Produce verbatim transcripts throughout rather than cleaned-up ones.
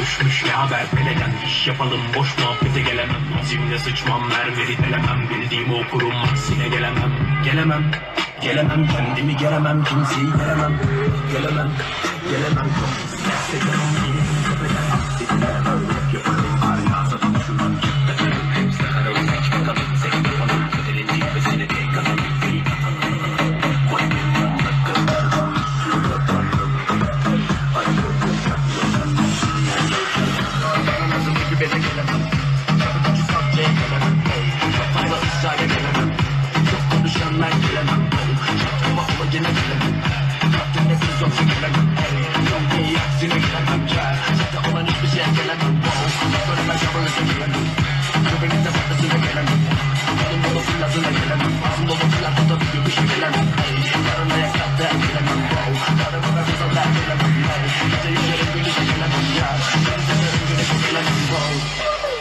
Düşmüş ne haber meleden iş yapalım, boş muhabbete gelemem. Zimle sıçmam, mermeri delemem, bildiğimi okurum, aksine gelemem. Gelemem, gelemem, kendimi gelemem, kimseyi gelemem. Gelemem, gelemem, gelemem, gelemem.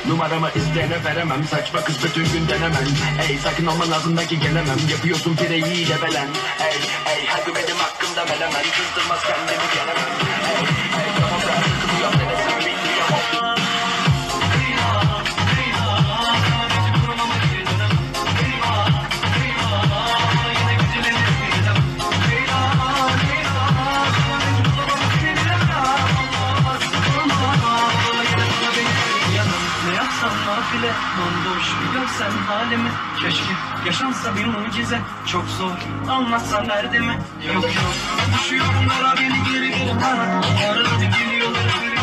Numaramı isteyene veremem, saçma kız bütün gün denemem. Ey sakın olman lazımdaki gelemem, yapıyorsun pireyiyle belen. Ey ey her gün benim hakkımda belemem, kızdırmaz kendimi gelemem. Ey ey tamam ben kızıyor denesin bilmiyorum. Donduş görsen halimi, keşke yaşansa bir mucize. Çok zor anlatsan derdimi. Yok yok düşüyorum dara, beni geri geri ara. Arada geliyorlar.